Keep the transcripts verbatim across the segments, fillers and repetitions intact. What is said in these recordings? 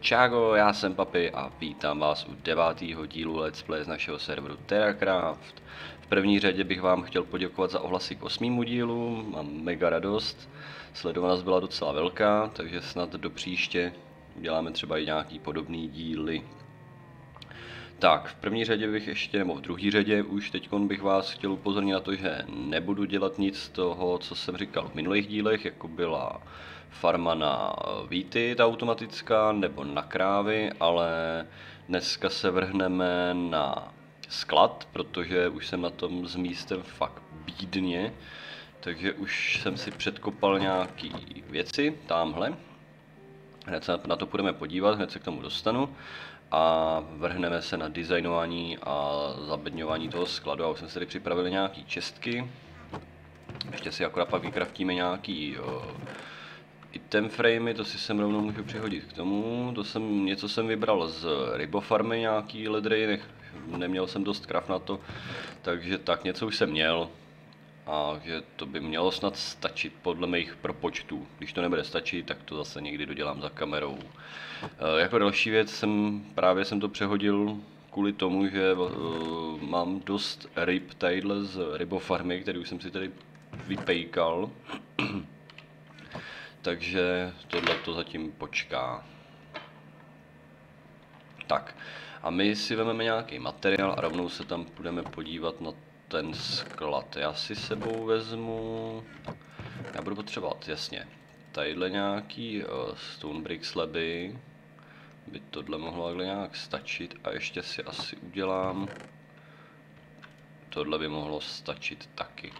Čágo, já jsem Papi a vítám vás u devátého dílu Let's Play z našeho serveru TerraCraft. V první řadě bych vám chtěl poděkovat za ohlasy k osmému dílu, mám mega radost. Sledovanost byla docela velká, takže snad do příště uděláme třeba i nějaký podobný díly. Tak, v první řadě bych ještě, nebo v druhý řadě už teď bych vás chtěl upozornit na to, že nebudu dělat nic z toho, co jsem říkal v minulých dílech, jako byla farma na víty, ta automatická, nebo na krávy, ale dneska se vrhneme na sklad, protože už jsem na tom s místem fakt bídně, takže už jsem si předkopal nějaký věci, tamhle. Hned se na to půjdeme podívat, hned se k tomu dostanu. A vrhneme se na designování a zabedňování toho skladu. A už jsem si tady připravil nějaké čestky. Ještě si akorát pak vykraftíme nějaký jo, item framey, to si sem rovnou můžu přihodit k tomu. To jsem, něco jsem vybral z Ribofarmy, nějaký ledrej, neměl jsem dost kraft na to. Takže tak, něco už jsem měl. A že to by mělo snad stačit podle mých propočtů. Když to nebude stačit, tak to zase někdy dodělám za kamerou. E, jako další věc jsem právě jsem to přehodil kvůli tomu, že e, mám dost Ripp Tidle z Ribofarmy, který už jsem si tady vypejkal. Takže tohle to zatím počká. Tak a my si vezmeme nějaký materiál a rovnou se tam půjdeme podívat na ten sklad. Já si sebou vezmu, já budu potřebovat, jasně, tadyhle nějaký uh, stone brick slaby, by tohle mohlo takhle nějak stačit a ještě si asi udělám, tohle by mohlo stačit taky.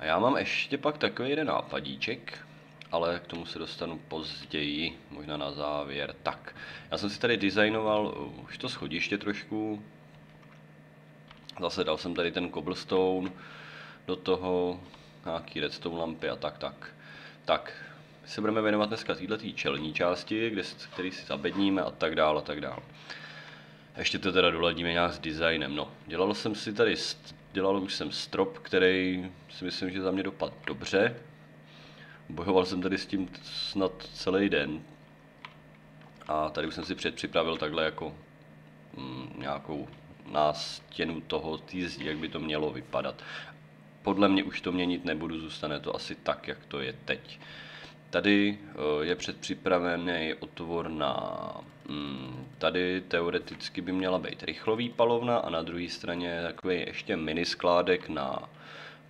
A já mám ještě pak takový jeden nápadíček, ale k tomu se dostanu později, možná na závěr. Tak, já jsem si tady designoval uh, už to schodiště trošku. Zase dal jsem tady ten cobblestone, do toho nějaký redstone lampy a tak, tak. Tak, my se budeme věnovat dneska této čelní části, kde, který si zabedníme a tak dále a tak dále. Ještě to teda doladíme nějak s designem. No, dělal jsem si tady, dělal už jsem strop, který si myslím, že za mě dopadl dobře. Bojoval jsem tady s tím snad celý den. A tady už jsem si předpřipravil takhle jako mm, nějakou na stěnu toho týzdí, jak by to mělo vypadat. Podle mě už to měnit nebudu, zůstane to asi tak, jak to je teď. Tady je předpřipravený otvor na... Tady teoreticky by měla být rychlový palovna a na druhé straně takový ještě mini skládek na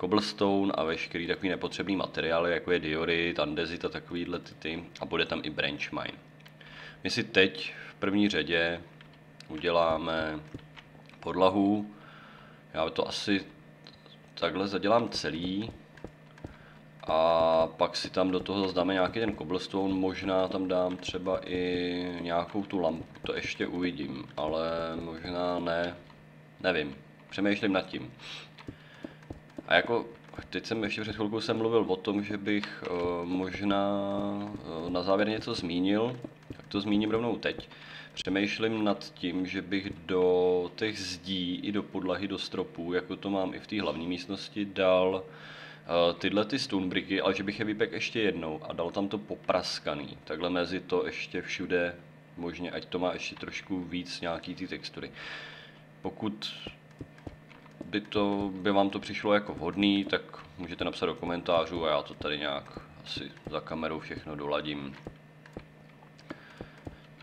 cobblestone a veškerý takový nepotřebný materiály, jako je diorit, andezit a takovýhle ty. A bude tam i branch mine. My si teď v první řadě uděláme podlahu. Já to asi takhle zadělám celý a pak si tam do toho dáme nějaký ten cobblestone, možná tam dám třeba i nějakou tu lampu, to ještě uvidím, ale možná ne, nevím, přemýšlím nad tím. A jako teď jsem ještě před chvilkou jsem mluvil o tom, že bych uh, možná uh, na závěr něco zmínil, tak to zmíním rovnou teď. Přemýšlím nad tím, že bych do těch zdí i do podlahy, do stropů, jako to mám i v té hlavní místnosti, dal uh, tyhle ty stonebricky, ale že bych je vypek ještě jednou a dal tam to popraskaný. Takhle mezi to ještě všude, možně ať to má ještě trošku víc nějaký ty textury. Pokud by, to, by vám to přišlo jako vhodný, tak můžete napsat do komentářů a já to tady nějak asi za kamerou všechno doladím.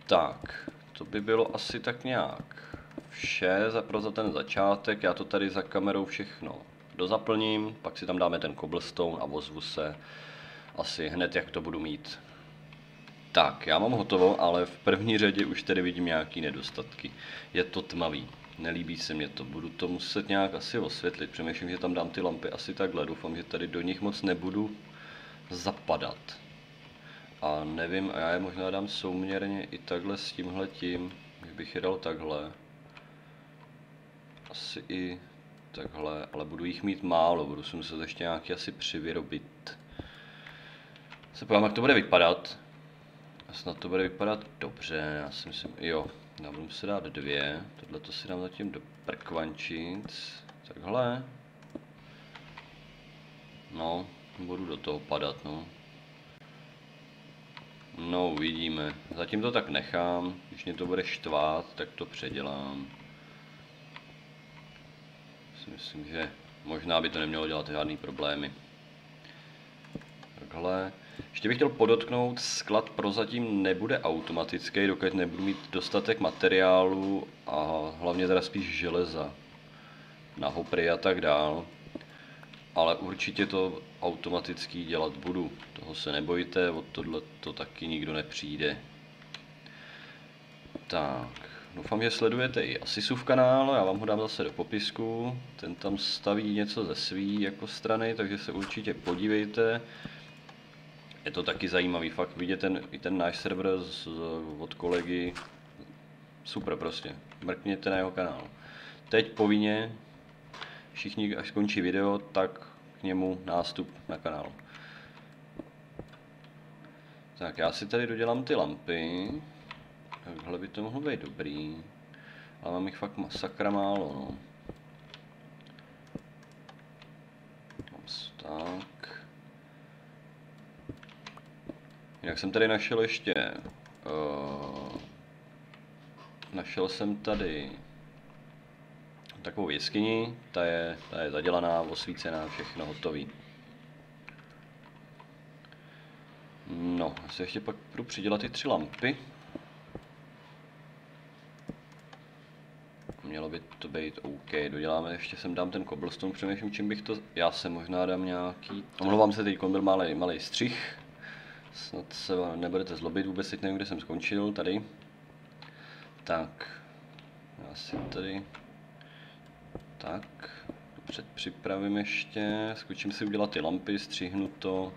Tak, to by bylo asi tak nějak vše za, pro za ten začátek. Já to tady za kamerou všechno dozaplním, pak si tam dáme ten cobblestone a ozvu se asi hned, jak to budu mít. Tak, já mám hotovo, ale v první řadě už tady vidím nějaký nedostatky. Je to tmavý, nelíbí se mě to, budu to muset nějak asi osvětlit. Přemýšlím, že tam dám ty lampy asi takhle, doufám, že tady do nich moc nebudu zapadat. A nevím, a já je možná dám souměrně i takhle s tímhletím, že bych je dal takhle. Asi i takhle, ale budu jich mít málo, budu si muset ještě nějaký asi přivyrobit. Se podívám, jak to bude vypadat. A snad to bude vypadat dobře, já si myslím, jo, já budu muset dát dvě. Tohle to si dám zatím do prkvančic, takhle. No, budu do toho padat, no. No, uvidíme. Zatím to tak nechám. Když mě to bude štvát, tak to předělám. Si myslím, že možná by to nemělo dělat žádný problémy. Takhle. Ještě bych chtěl podotknout, sklad prozatím nebude automatický, dokud nebudu mít dostatek materiálu a hlavně teda spíš železa na hopry a tak dál. Ale určitě to automaticky dělat budu. Toho se nebojte, od tohle to taky nikdo nepřijde. Tak, doufám, že sledujete i Asisův kanál, já vám ho dám zase do popisku. Ten tam staví něco ze svý jako strany, takže se určitě podívejte. Je to taky zajímavý, fakt vidět ten, i ten náš server z, od kolegy. Super prostě, mrkněte na jeho kanál. Teď povinně všichni, až skončí video, tak k němu nástup na kanál. Tak já si tady dodělám ty lampy. Takhle by to mohlo být dobrý. Ale mám jich fakt masakra málo, no. Tak. Jinak jsem tady našel ještě... Uh, našel jsem tady... takovou jeskyni, ta je, ta je zadělaná, osvícená, všechno hotový. No, asi ještě pak budu přidělat ty tři lampy. Mělo by to být OK, doděláme, ještě sem dám ten cobblestone, přemýšlím, čím bych to... Já se možná dám nějaký... Omlouvám se, teď byl malý, malý střih. Snad se nebudete zlobit, vůbec teď nevím, kde jsem skončil, tady. Tak, já si tady... Tak, předpřipravím ještě, skočím si udělat ty lampy, střihnu to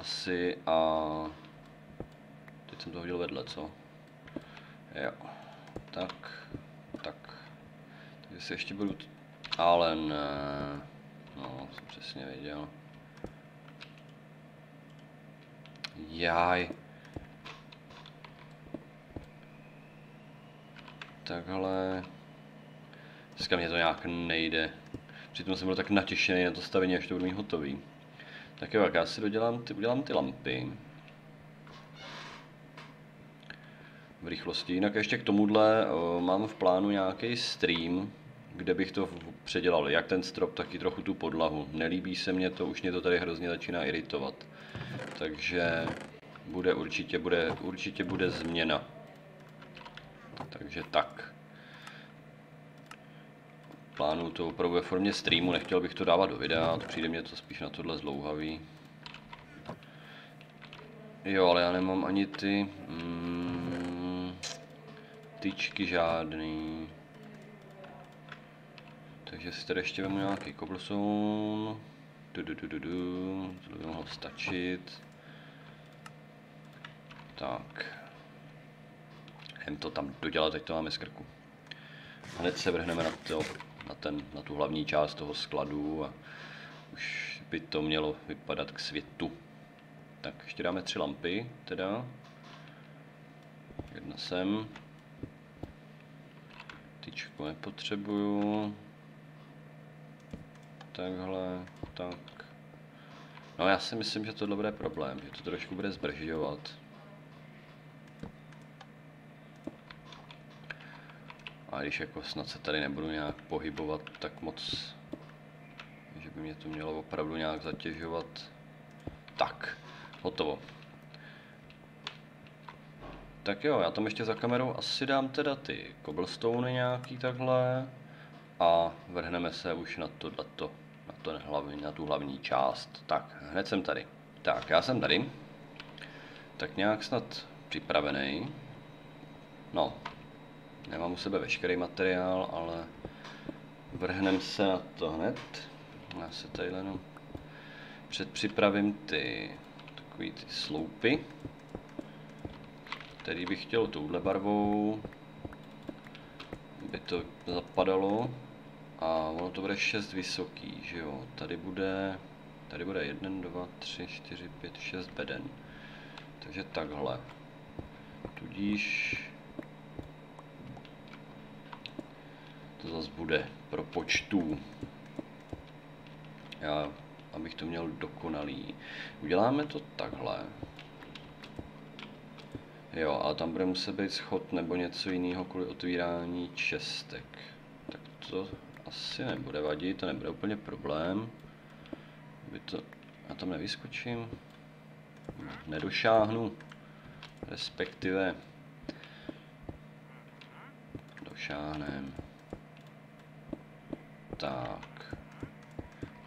asi a teď jsem to hodil vedle, co? Jo, tak, tak, takže si ještě budu, ale ne, no, jsem přesně věděl. Jaj. Takhle. Dneska mě to nějak nejde. Přitom jsem byl tak natěšený na to stavění, až to budu mít hotový. Tak jo, tak já si dodělám ty, udělám ty lampy. V rychlosti. Jinak ještě k tomuhle o, mám v plánu nějaký stream, kde bych to předělal. Jak ten strop, tak i trochu tu podlahu. Nelíbí se mě to, už mě to tady hrozně začíná iritovat. Takže bude určitě, bude, určitě bude změna. Takže tak. Plánuju to opravdu ve formě streamu, nechtěl bych to dávat do videa, přijde mě to spíš na tohle zlouhavý. Jo, ale já nemám ani ty mm, tyčky žádný. Takže si tady ještě vemu nějaký cobblestone. To by mohlo stačit. Tak. Jen to tam dodělat, teď to máme z krku. Hned se vrhneme na, to, na, ten, na tu hlavní část toho skladu a už by to mělo vypadat k světu. Tak ještě dáme tři lampy teda. Jedna sem. Tyčku nepotřebuju. Takhle, tak. No já si myslím, že tohle bude problém, že to trošku bude zbržďovat. A když jako snad se tady nebudu nějak pohybovat tak moc, že by mě to mělo opravdu nějak zatěžovat. Tak, hotovo. Tak jo, já tam ještě za kamerou asi dám teda ty cobblestone nějaký takhle a vrhneme se už na tohleto, na, ten hlavní, na tu hlavní část. Tak, hned jsem tady. Tak, já jsem tady. Tak nějak snad připravený. No. Nemám u sebe veškerý materiál, ale vrhneme se na to hned. Já se tady jenom předpřipravím ty takový ty sloupy, který bych chtěl touhle barvou, by to zapadalo a ono to bude šest vysoký, že jo. Tady bude, tady bude jedna, dva, tři, čtyři, pět, šest beden, takže takhle, tudíž to zase bude pro počtu. Já, abych to měl dokonalý. Uděláme to takhle. Jo, ale tam bude muset být schod nebo něco jiného kvůli otvírání čestek. Tak to asi nebude vadit, to nebude úplně problém. By to... Já tam nevyskočím. Nedošáhnu. Respektive... Došáhnem. Tak.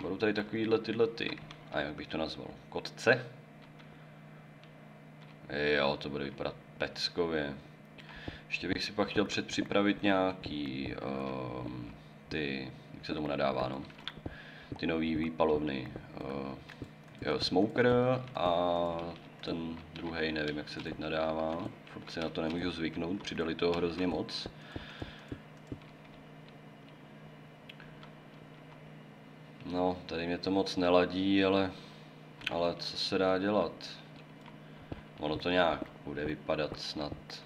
Budou tady takovýhle tyhle ty... A jak bych to nazval? Kotce? Jo, to bude vypadat peckově. Ještě bych si pak chtěl předpřipravit nějaký um, ty, jak se tomu nadává, no? Ty nový výpalovny. Uh, jo, smoker a ten druhý, nevím jak se teď nadává. Furt si na to nemůžu zvyknout, přidali toho hrozně moc. No, tady mě to moc neladí, ale, ale co se dá dělat? Ono to nějak bude vypadat snad.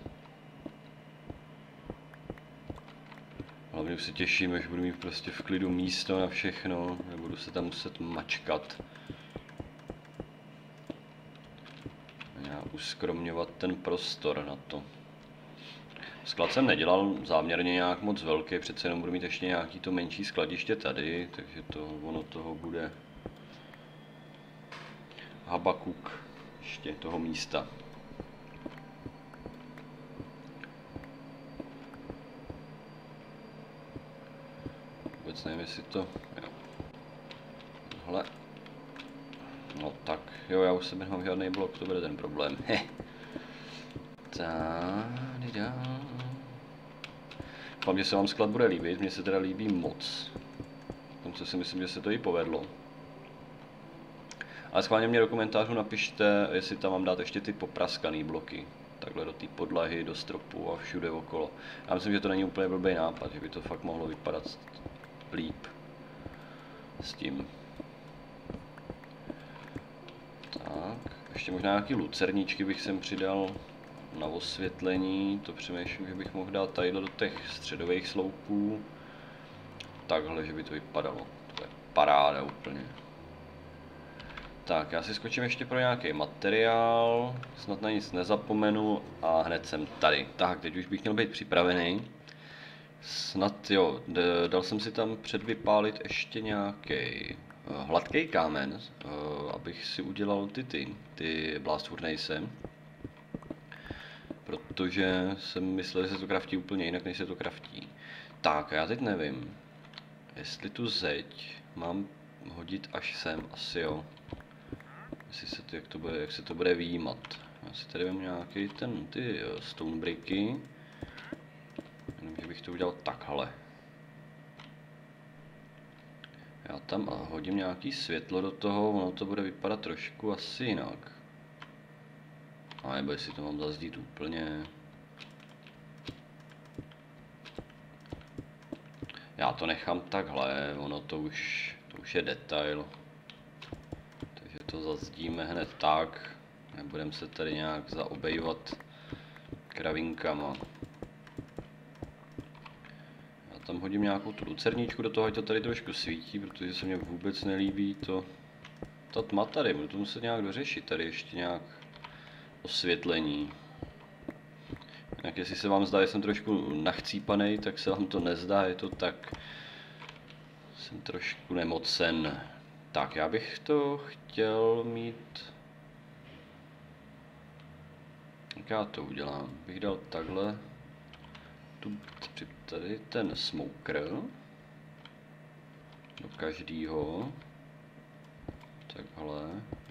Hlavně už se těším, až budu mít prostě v klidu místo na všechno, nebudu se tam muset mačkat. Já uskromňovat ten prostor na to. Sklad jsem nedělal záměrně nějak moc velký, přece jenom budu mít ještě nějaký to menší skladiště tady, takže to, ono toho bude habakuk. Ještě toho místa. Vůbec nevím, jestli to... Jo. Tohle. No tak, jo, já už sebe nemám žádný blok, to bude ten problém. Heh. Tady dál. Doufám, že se vám sklad bude líbit, mně se teda líbí moc. V tom, co si myslím, že se to i povedlo. Ale schválně mě do komentářů napište, jestli tam mám dát ještě ty popraskané bloky. Takhle do té podlahy, do stropu a všude okolo. Já myslím, že to není úplně blbý nápad, že by to fakt mohlo vypadat líp s tím. Tak, ještě možná nějaký lucerničky bych sem přidal na osvětlení. To přemýšlím, že bych mohl dát tady do těch středových sloupů. Takhle, že by to vypadalo. To je paráda úplně. Tak, já si skočím ještě pro nějaký materiál, snad na nic nezapomenu a hned jsem tady. Tak, teď už bych měl být připravený. Snad jo, dal jsem si tam předvypálit ještě nějaký uh, hladký kámen, uh, abych si udělal ty ty, ty blast furnace. Protože jsem myslel, že se to kraftí úplně jinak, než se to kraftí. Tak, a já teď nevím, jestli tu zeď mám hodit až sem, asi jo. Se to, jak, to bude, jak se to bude výjímat. Já si tady vemu nějaký ten, ty stone bricky. Jenom, že bych to udělal takhle. Já tam hodím nějaký světlo do toho, ono to bude vypadat trošku asi jinak. A nebo jestli to mám zazdít úplně. Já to nechám takhle, ono to už, to už je detail. To zazdíme hned tak, nebudeme se tady nějak zaobejvat kravinkama. Já tam hodím nějakou tu lucerničku do toho, ať to tady trošku svítí, protože se mně vůbec nelíbí to, ta tma tady, budu to muset nějak dořešit, tady ještě nějak osvětlení. Jak jestli se vám zdá, že jsem trošku nachcípanej, tak se vám to nezdá, je to tak, jsem trošku nemocen. Tak, já bych to chtěl mít... Jak já to udělám? Bych dal takhle... Tu, tady ten smoker. Do každýho. Takhle.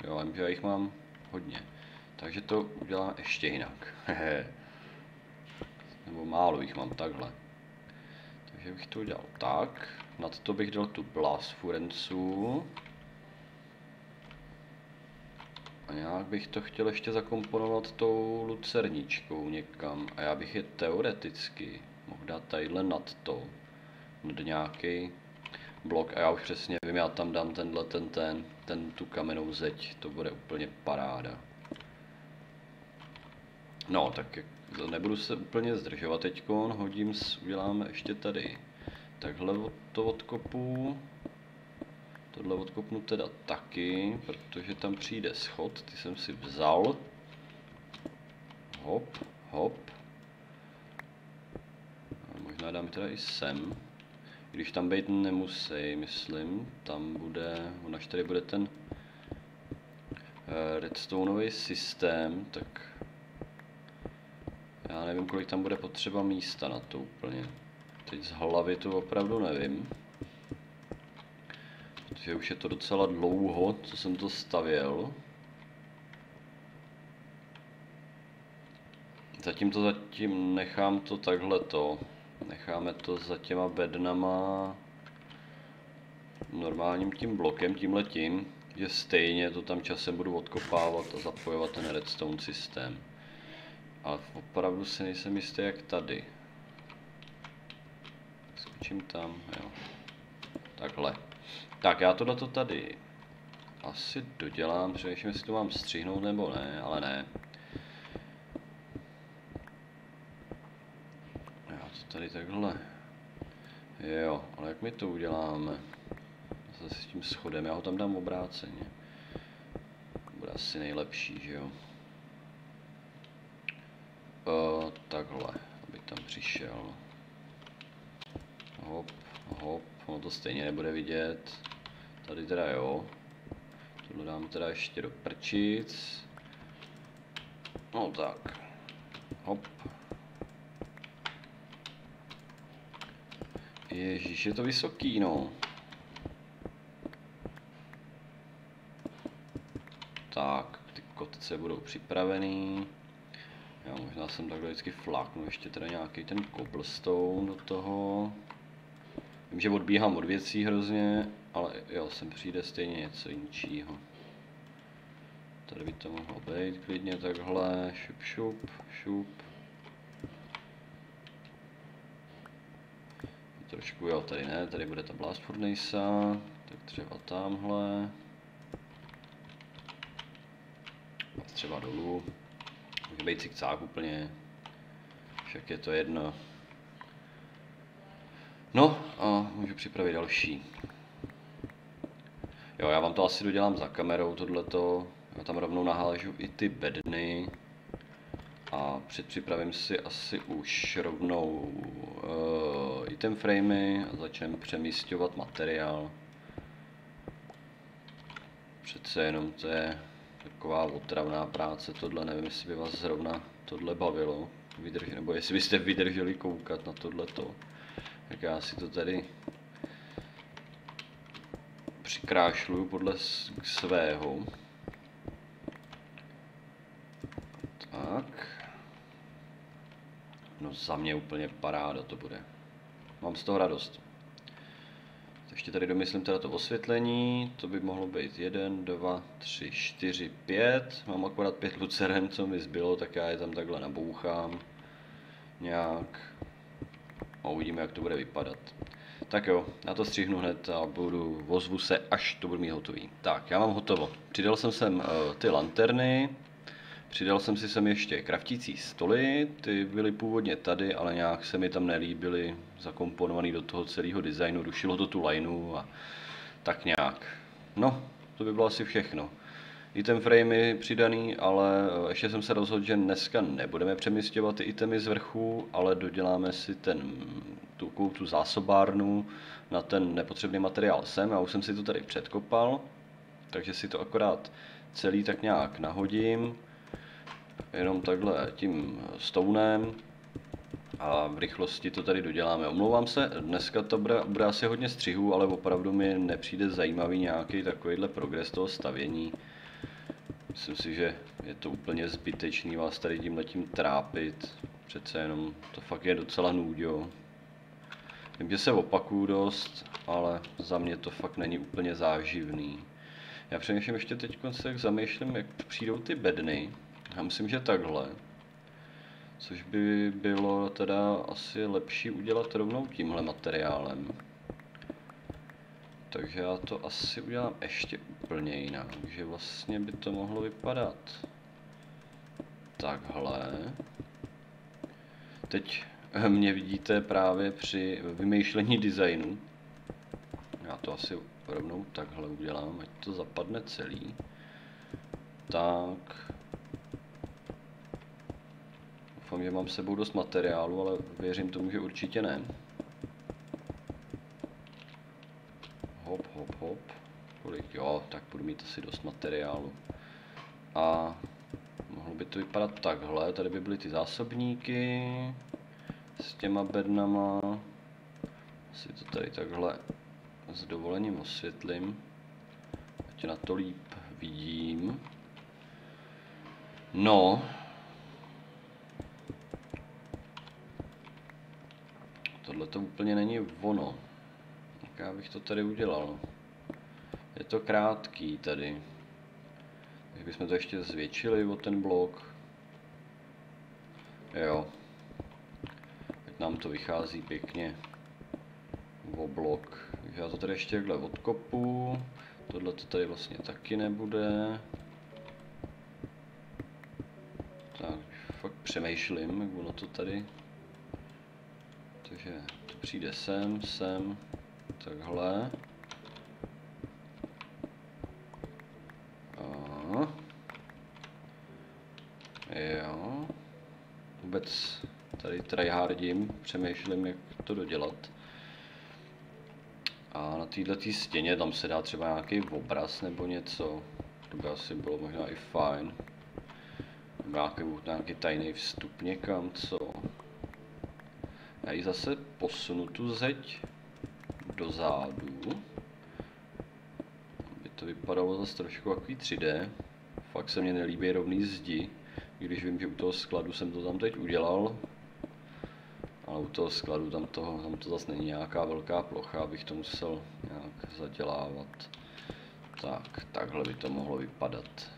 Jo, já vím, že já jich mám hodně. Takže to udělám ještě jinak. Nebo málo jich mám takhle. Takže bych to udělal tak. Nad to bych dal tu blast furnace. A nějak bych to chtěl ještě zakomponovat tou lucerničkou někam. A já bych je teoreticky mohl dát tadyhle nad to. Nad nějaký blok. A já už přesně vím, já tam dám tenhle, ten, ten, ten, tu kamennou zeď. To bude úplně paráda. No, tak nebudu se úplně zdržovat teďkon. Hodím, uděláme ještě tady. Takhle to odkopu. Tohle odkopnu teda taky, protože tam přijde schod, ty jsem si vzal. hop, hop. A možná dáme teda i sem. Když tam být nemusí, myslím, tam bude, on až tady bude ten redstoneový systém, tak já nevím, kolik tam bude potřeba místa na to úplně. Teď z hlavy to opravdu nevím. Protože už je to docela dlouho, co jsem to stavěl. Zatím to zatím nechám to takhleto. Necháme to za těma bednama normálním tím blokem, tímhletím, že stejně to tam časem budu odkopávat a zapojovat ten redstone systém. Ale opravdu si nejsem jistý, jak tady. Skočím tam, jo. Takhle. Tak já tohle to tady asi dodělám, přemýšlím, jestli to mám střihnout nebo ne, ale ne. Tady takhle. Jo, ale jak my to uděláme? Zase s tím schodem, já ho tam dám obráceně. Bude asi nejlepší, že jo? O, takhle, aby tam přišel. Hop, hop, ono to stejně nebude vidět. Tady teda jo. Tohle dám teda ještě do prčic. No tak. Hop. Ježíš, je to vysoký, no. Tak, ty kotce budou připravený. Já možná jsem takhle vždycky fláknu ještě teda nějaký ten cobblestone do toho. Vím, že odbíhám od věcí hrozně, ale jo, sem přijde stejně něco jinčího. Tady by to mohlo být klidně takhle, šup, šup, šup. Trošku jo, tady ne, tady bude ta blast furnace, tak třeba tamhle. A třeba dolů. Může být cikcák úplně, však je to jedno. No a můžu připravit další. Jo, já vám to asi dodělám za kamerou tohleto. Já tam rovnou nahážu i ty bedny. A předpřipravím si asi už rovnou uh, item framey a začneme přemísťovat materiál. Přece jenom to je taková otravná práce tohle, nevím, jestli by vás zrovna tohle bavilo, vydrž, nebo jestli byste vydrželi koukat na tohleto. Tak já si to tady přikrášluju podle svého. Tak. No za mě úplně paráda to bude. Mám z toho radost. Ještě tady domyslím teda to osvětlení. To by mohlo být jedna, dva, tři, čtyři, pět. Mám akorát pět luceren, co mi zbylo, tak já je tam takhle nabouchám. Nějak. A uvidíme, jak to bude vypadat. Tak jo, já to střihnu hned a budu, ozvu se, až to budu mít hotový. Tak, já mám hotovo. Přidal jsem sem uh, ty lanterny. Přidal jsem si sem ještě kraftící stoly, ty byly původně tady, ale nějak se mi tam nelíbily, zakomponovaný do toho celého designu, rušilo to tu lineu a tak nějak. No, to by bylo asi všechno. Item framey přidaný, ale ještě jsem se rozhodl, že dneska nebudeme přemístěvat ty itemy z vrchu, ale doděláme si ten, tu, tu zásobárnu na ten nepotřebný materiál sem. Já už jsem si to tady předkopal, takže si to akorát celý tak nějak nahodím. Jenom takhle tím stounem a v rychlosti to tady doděláme. Omlouvám se, dneska to bude, bude asi hodně střihů, ale opravdu mi nepřijde zajímavý nějaký takovýhle progres toho stavění. Myslím si, že je to úplně zbytečný vás tady tímhletím trápit. Přece jenom to fakt je docela nůďo. Vím, že se opakuju dost, ale za mě to fakt není úplně záživný. Já přemýšlím ještě teď, jak zamýšlím, jak přijdou ty bedny. Já myslím, že takhle, což by bylo teda asi lepší udělat rovnou tímhle materiálem. Takže já to asi udělám ještě úplně jinak, že vlastně by to mohlo vypadat takhle. Teď mě vidíte právě při vymýšlení designu. Já to asi rovnou takhle udělám, ať to zapadne celý. Tak. doufám, že mám s sebou dost materiálu, ale věřím tomu, že určitě ne. Hop, hop, hop. Kolik? Jo, tak budu mít asi dost materiálu. A mohlo by to vypadat takhle. Tady by byly ty zásobníky s těma bednama. Asi to tady takhle s dovolením osvětlím. Ať na to líp vidím. No. Tohle to úplně není ono. Tak já bych to tady udělal. Je to krátký tady. Kdybychom to ještě zvětšili o ten blok. Jo. Teď nám to vychází pěkně o blok. Já to tady ještě takhle odkopu. Tohle to tady vlastně taky nebude. Tak fakt přemýšlím, jak ono to tady. Takže to přijde sem, sem, takhle. Jo. Vůbec tady tryhardím, přemýšlím, jak to dodělat. A na této stěně tam se dá třeba nějaký obraz nebo něco. To by asi bylo možná i fajn. Nějaký, nějaký tajný vstup někam, co? Já ji zase posunu tu zeď dozadu. Aby to vypadalo zase trošku takový tři dé. Fakt se mně nelíbí rovný zdi. Když vím, že u toho skladu jsem to tam teď udělal, ale u toho skladu tam, toho, tam to zase není nějaká velká plocha, abych to musel nějak zadělávat. Tak, takhle by to mohlo vypadat.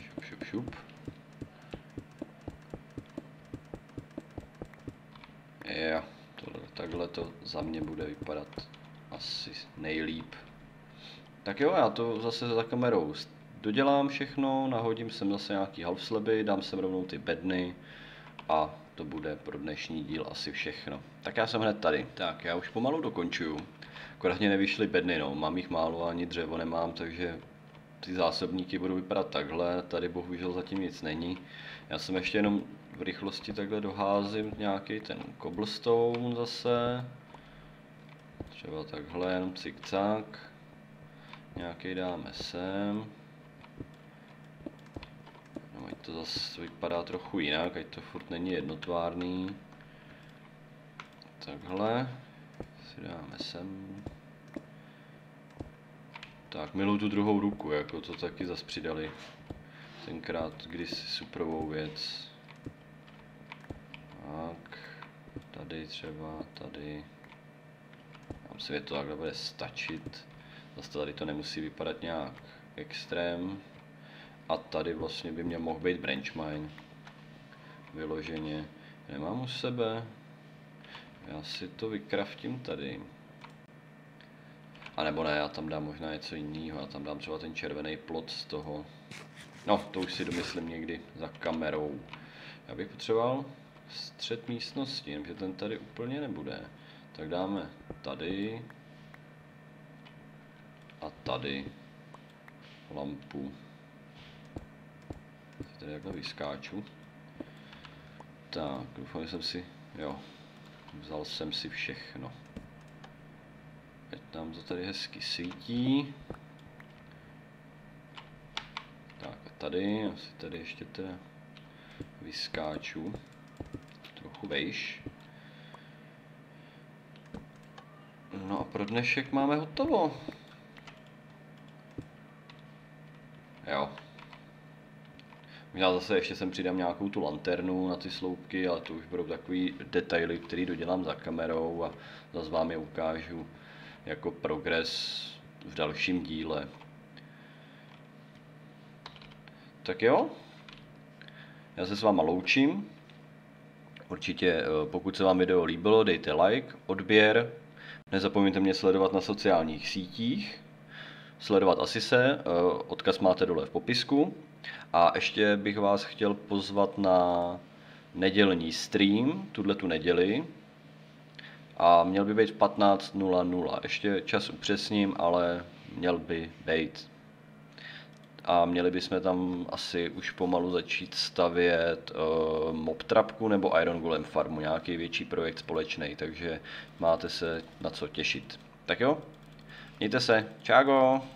Šup, šup, šup. Jo, tohle, takhle to za mě bude vypadat asi nejlíp. Tak jo, já to zase za kamerou dodělám všechno, nahodím sem zase nějaký half sleby, dám sem rovnou ty bedny a to bude pro dnešní díl asi všechno. Tak já jsem hned tady. Tak já už pomalu dokončuju. Akorát mě nevyšly bedny, no, mám jich málo, ani dřevo nemám, takže ty zásobníky budou vypadat takhle, tady bohužel zatím nic není. Já jsem ještě jenom v rychlosti takhle doházím nějaký ten cobblestone zase. Třeba takhle, jenom cik-cak. Nějaký dáme sem. No, ať to zase vypadá trochu jinak, ať to furt není jednotvárný. Takhle si dáme sem. Tak, miluju tu druhou ruku, jako to taky zase přidali. Tenkrát kdysi superovou věc. Tak, tady třeba, tady. Tam se to takhle bude stačit. Zase tady to nemusí vypadat nějak extrém. A tady vlastně by mě mohl být branch mine. Vyloženě. Nemám u sebe. Já si to vykraftím tady. A nebo ne, já tam dám možná něco jiného. Já tam dám třeba ten červený plot z toho. No, to už si domyslím někdy za kamerou. Já bych potřeboval střed místnosti, jenomže ten tady úplně nebude. Tak dáme tady. A tady lampu. Tady takhle vyskáču. Tak, doufám, že jsem si, jo, vzal jsem si všechno. Ať nám to tady hezky svítí. Tak a tady, já si tady ještě teda vyskáču. Trochu vejš. No a pro dnešek máme hotovo. Jo. Možná zase ještě sem přidám nějakou tu lanternu na ty sloupky, ale to už budou takový detaily, který dodělám za kamerou a zase vám je ukážu jako progres v dalším díle. Tak jo. Já se s váma loučím. Určitě pokud se vám video líbilo, dejte like, odběr. Nezapomeňte mě sledovat na sociálních sítích. Sledovat Asise, odkaz máte dole v popisku. A ještě bych vás chtěl pozvat na nedělní stream, tuhle tu neděli. A měl by být v patnáct nula nula. Ještě čas upřesním, ale měl by být. a měli bychom tam asi už pomalu začít stavět uh, mob trapku nebo Iron Golem farmu, nějaký větší projekt společný, takže máte se na co těšit. Tak jo, mějte se, čágo!